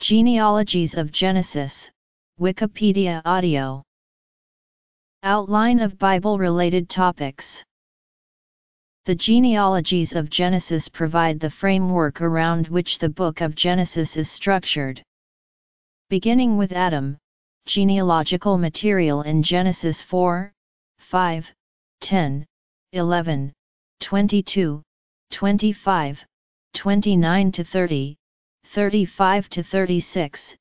Genealogies of Genesis, Wikipedia Audio. Outline of Bible-related topics. The genealogies of Genesis provide the framework around which the book of Genesis is structured. Beginning with Adam, genealogical material in Genesis 4, 5, 10, 11, 22, 25, 29-30, 35-36,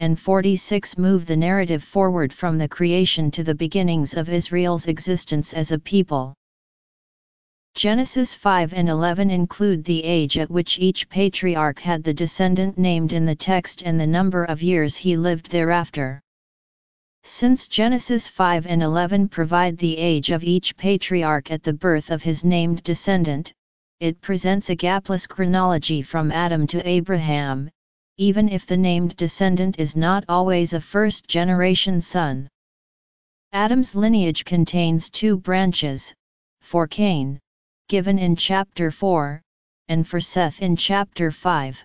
and 46 move the narrative forward from the creation to the beginnings of Israel's existence as a people. Genesis 5 and 11 include the age at which each patriarch had the descendant named in the text and the number of years he lived thereafter. Since Genesis 5 and 11 provide the age of each patriarch at the birth of his named descendant, it presents a gapless chronology from Adam to Abraham, even if the named descendant is not always a first-generation son. Adam's lineage contains two branches, for Cain, given in chapter 4, and for Seth in chapter 5.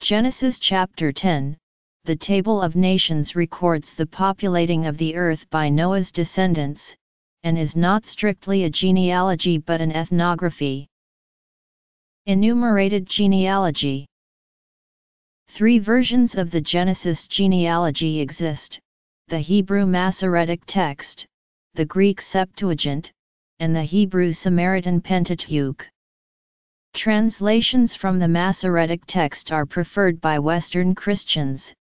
Genesis chapter 10, the Table of Nations records the populating of the earth by Noah's descendants, and is not strictly a genealogy but an ethnography. Enumerated genealogy. Three versions of the Genesis genealogy exist: the Hebrew Masoretic Text, the Greek Septuagint, and the Hebrew Samaritan Pentateuch. Translations from the Masoretic Text are preferred by Western Christians,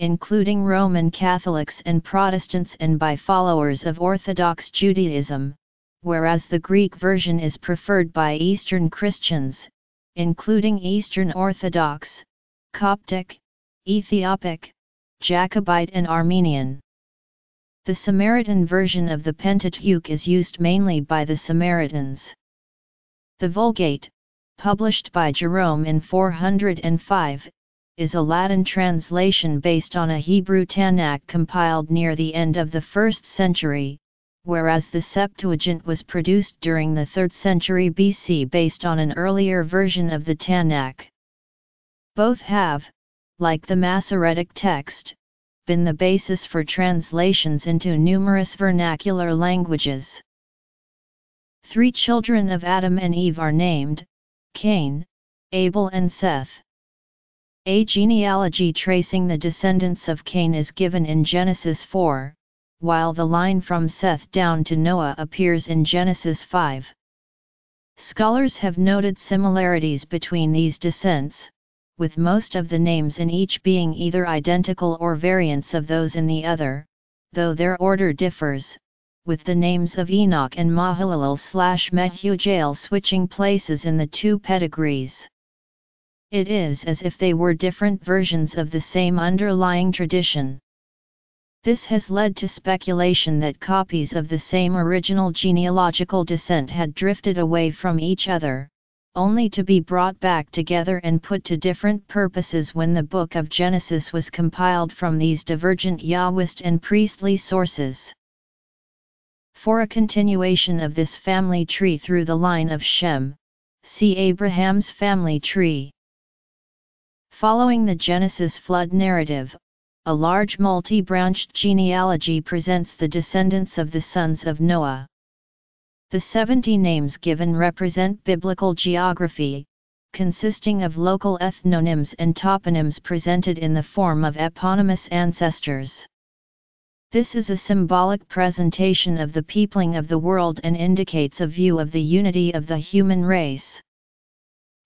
including Roman Catholics and Protestants, and by followers of Orthodox Judaism, whereas the Greek version is preferred by Eastern Christians, including Eastern Orthodox, Coptic, Ethiopic, Jacobite and Armenian. The Samaritan version of the Pentateuch is used mainly by the Samaritans. The Vulgate, published by Jerome in 405, is a Latin translation based on a Hebrew Tanakh compiled near the end of the 1st century, whereas the Septuagint was produced during the 3rd century BC based on an earlier version of the Tanakh. Both have, like the Masoretic text, been the basis for translations into numerous vernacular languages. Three children of Adam and Eve are named: Cain, Abel and Seth. A genealogy tracing the descendants of Cain is given in Genesis 4, while the line from Seth down to Noah appears in Genesis 5. Scholars have noted similarities between these descents, with most of the names in each being either identical or variants of those in the other, though their order differs, with the names of Enoch and Mahalalel/Mehujael switching places in the two pedigrees. It is as if they were different versions of the same underlying tradition. This has led to speculation that copies of the same original genealogical descent had drifted away from each other, only to be brought back together and put to different purposes when the book of Genesis was compiled from these divergent Yahwist and priestly sources. For a continuation of this family tree through the line of Shem, see Abraham's family tree. Following the Genesis flood narrative, a large multi-branched genealogy presents the descendants of the sons of Noah. The 70 names given represent biblical geography, consisting of local ethnonyms and toponyms presented in the form of eponymous ancestors. This is a symbolic presentation of the peopling of the world and indicates a view of the unity of the human race.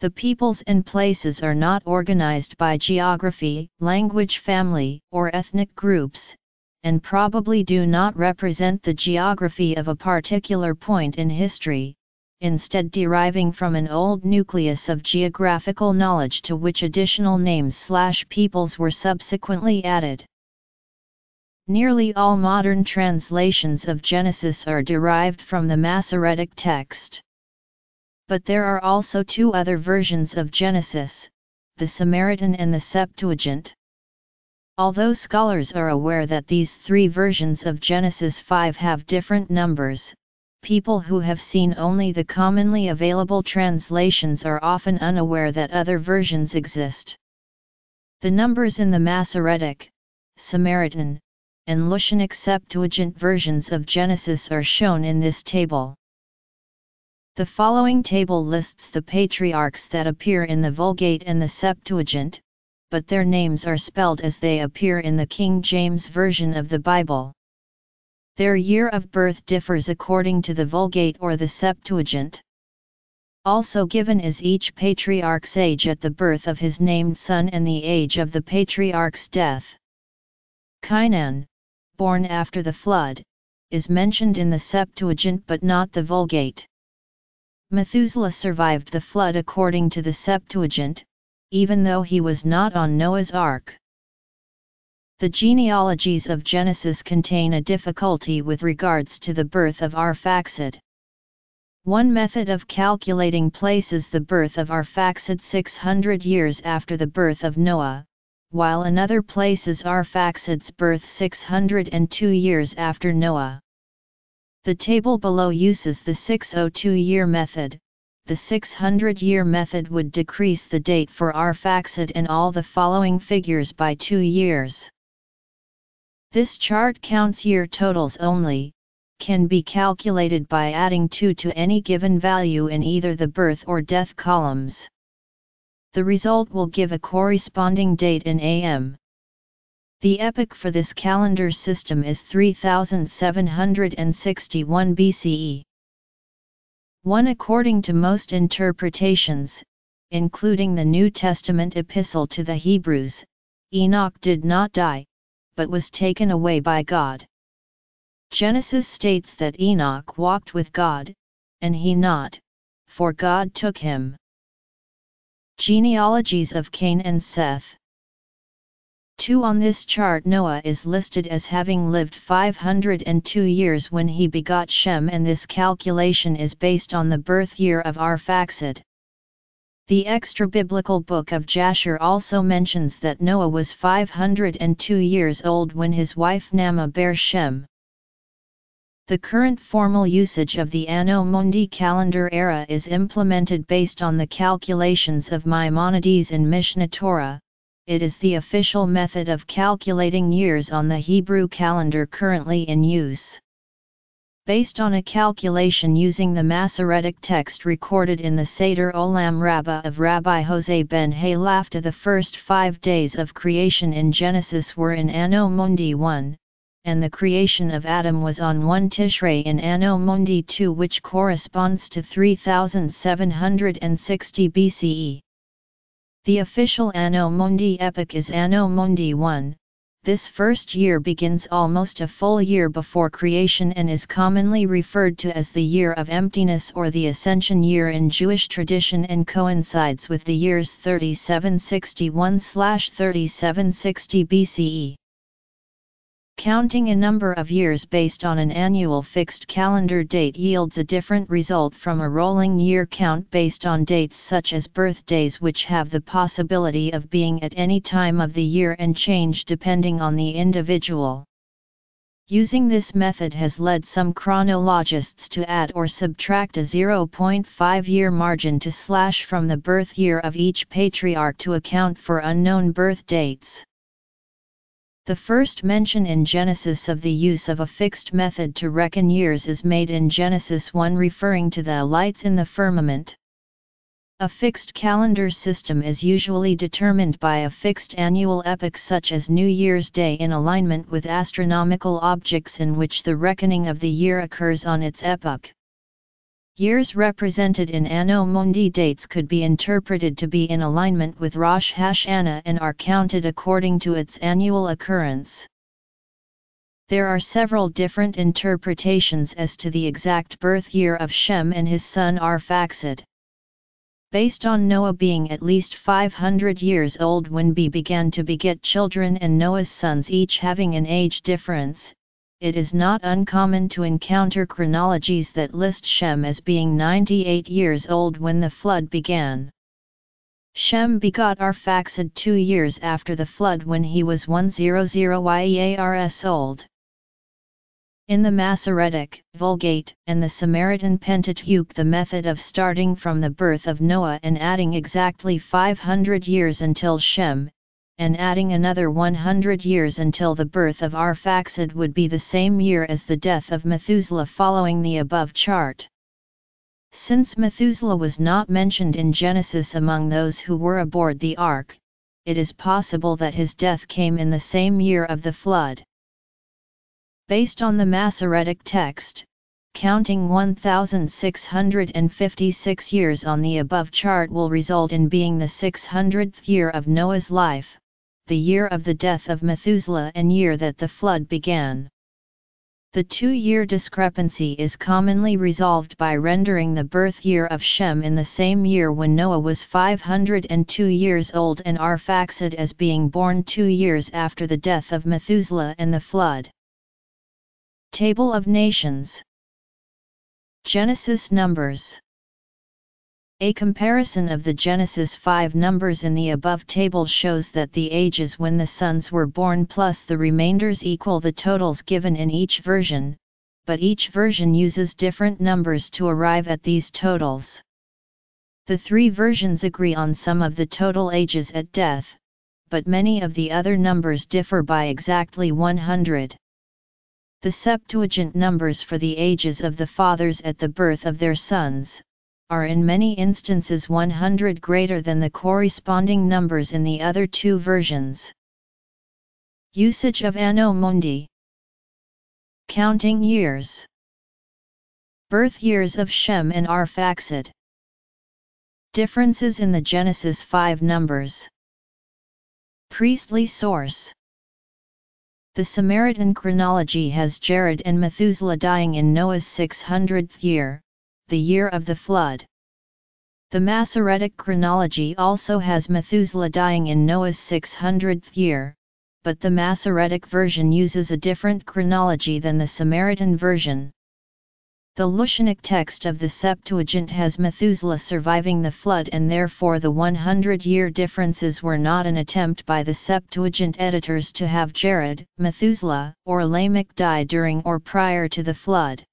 The peoples and places are not organized by geography, language family, or ethnic groups, and probably do not represent the geography of a particular point in history, instead deriving from an old nucleus of geographical knowledge to which additional names/peoples were subsequently added. Nearly all modern translations of Genesis are derived from the Masoretic text. But there are also two other versions of Genesis, the Samaritan and the Septuagint. Although scholars are aware that these three versions of Genesis 5 have different numbers, people who have seen only the commonly available translations are often unaware that other versions exist. The numbers in the Masoretic, Samaritan, and Lucianic Septuagint versions of Genesis are shown in this table. The following table lists the patriarchs that appear in the Vulgate and the Septuagint, but their names are spelled as they appear in the King James Version of the Bible. Their year of birth differs according to the Vulgate or the Septuagint. Also given is each patriarch's age at the birth of his named son and the age of the patriarch's death. Cainan, born after the flood, is mentioned in the Septuagint but not the Vulgate. Methuselah survived the flood according to the Septuagint, even though he was not on Noah's Ark. The genealogies of Genesis contain a difficulty with regards to the birth of Arphaxad. One method of calculating places the birth of Arphaxad 600 years after the birth of Noah, while another places Arphaxad's birth 602 years after Noah. The table below uses the 602-year method. The 600-year method would decrease the date for Arphaxad and all the following figures by 2 years. This chart counts year totals only, can be calculated by adding 2 to any given value in either the birth or death columns. The result will give a corresponding date in AM. The epoch for this calendar system is 3761 BCE. One according to most interpretations, including the New Testament epistle to the Hebrews, Enoch did not die, but was taken away by God. Genesis states that Enoch walked with God, and he not, for God took him. Genealogies of Cain and Seth. 2 On this chart Noah is listed as having lived 502 years when he begot Shem, and this calculation is based on the birth year of Arphaxad. The extra-biblical book of Jasher also mentions that Noah was 502 years old when his wife Naamah bare Shem. The current formal usage of the Anno Mundi calendar era is implemented based on the calculations of Maimonides in Mishnah Torah. It is the official method of calculating years on the Hebrew calendar currently in use. Based on a calculation using the Masoretic text recorded in the Seder Olam Rabbah of Rabbi Jose ben Halafta, the first 5 days of creation in Genesis were in Anno Mundi 1. And the creation of Adam was on 1 Tishrei in Anno Mundi 2, which corresponds to 3760 BCE. The official Anno Mundi epoch is Anno Mundi 1. This first year begins almost a full year before creation and is commonly referred to as the year of emptiness or the Ascension year in Jewish tradition, and coincides with the years 3761-3760 BCE. Counting a number of years based on an annual fixed calendar date yields a different result from a rolling year count based on dates such as birthdays, which have the possibility of being at any time of the year and change depending on the individual. Using this method has led some chronologists to add or subtract a 0.5-year margin to slash from the birth year of each patriarch to account for unknown birth dates. The first mention in Genesis of the use of a fixed method to reckon years is made in Genesis 1, referring to the lights in the firmament. A fixed calendar system is usually determined by a fixed annual epoch such as New Year's Day, in alignment with astronomical objects in which the reckoning of the year occurs on its epoch. Years represented in Anno Mundi dates could be interpreted to be in alignment with Rosh Hashanah and are counted according to its annual occurrence. There are several different interpretations as to the exact birth year of Shem and his son Arphaxad. Based on Noah being at least 500 years old when he began to beget children and Noah's sons each having an age difference, it is not uncommon to encounter chronologies that list Shem as being 98 years old when the flood began. Shem begot Arphaxad 2 years after the flood when he was 100 years old. In the Masoretic, Vulgate, and the Samaritan Pentateuch, the method of starting from the birth of Noah and adding exactly 500 years until Shem and adding another 100 years until the birth of Arphaxad would be the same year as the death of Methuselah, following the above chart. Since Methuselah was not mentioned in Genesis among those who were aboard the ark, it is possible that his death came in the same year of the flood. Based on the Masoretic text, counting 1,656 years on the above chart will result in being the 600th year of Noah's life, the year of the death of Methuselah and year that the flood began. The two-year discrepancy is commonly resolved by rendering the birth year of Shem in the same year when Noah was 502 years old and Arphaxad as being born 2 years after the death of Methuselah and the flood. Table of Nations. Genesis numbers. A comparison of the Genesis 5 numbers in the above table shows that the ages when the sons were born plus the remainders equal the totals given in each version, but each version uses different numbers to arrive at these totals. The three versions agree on some of the total ages at death, but many of the other numbers differ by exactly 100. The Septuagint numbers for the ages of the fathers at the birth of their sons are in many instances 100 greater than the corresponding numbers in the other two versions. Usage of Anno Mundi. Counting years. Birth years of Shem and Arphaxad. Differences in the Genesis 5 numbers. Priestly source. The Samaritan chronology has Jared and Methuselah dying in Noah's 600th year, the year of the flood. The Masoretic chronology also has Methuselah dying in Noah's 600th year, but the Masoretic version uses a different chronology than the Samaritan version. The Lucianic text of the Septuagint has Methuselah surviving the flood, and therefore the 100-year differences were not an attempt by the Septuagint editors to have Jared, Methuselah, or Lamech die during or prior to the flood.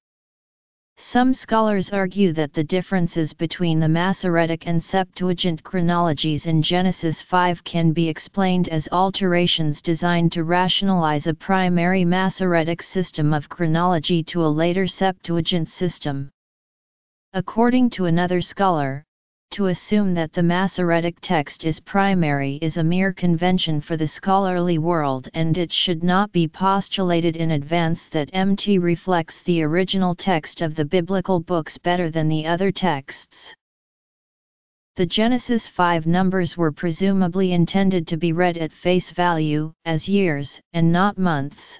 Some scholars argue that the differences between the Masoretic and Septuagint chronologies in Genesis 5 can be explained as alterations designed to rationalize a primary Masoretic system of chronology to a later Septuagint system. According to another scholar, to assume that the Masoretic text is primary is a mere convention for the scholarly world, and it should not be postulated in advance that MT reflects the original text of the biblical books better than the other texts. The Genesis 5 numbers were presumably intended to be read at face value, as years and not months,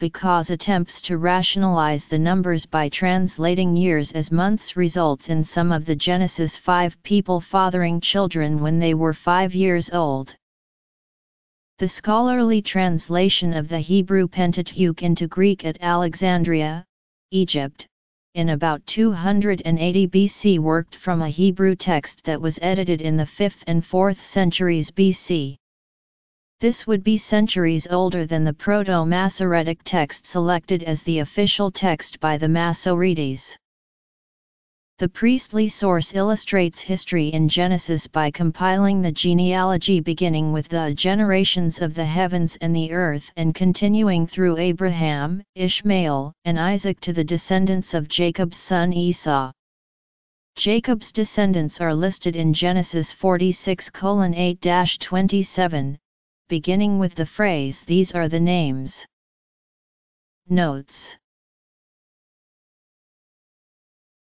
because attempts to rationalize the numbers by translating years as months results in some of the Genesis 5 people fathering children when they were 5 years old. The scholarly translation of the Hebrew Pentateuch into Greek at Alexandria, Egypt, in about 280 BC worked from a Hebrew text that was edited in the 5th and 4th centuries BC. This would be centuries older than the Proto-Masoretic text selected as the official text by the Masoretes. The priestly source illustrates history in Genesis by compiling the genealogy beginning with the generations of the heavens and the earth and continuing through Abraham, Ishmael, and Isaac to the descendants of Jacob's son Esau. Jacob's descendants are listed in Genesis 46:8-27. Beginning with the phrase "These are the names." Notes.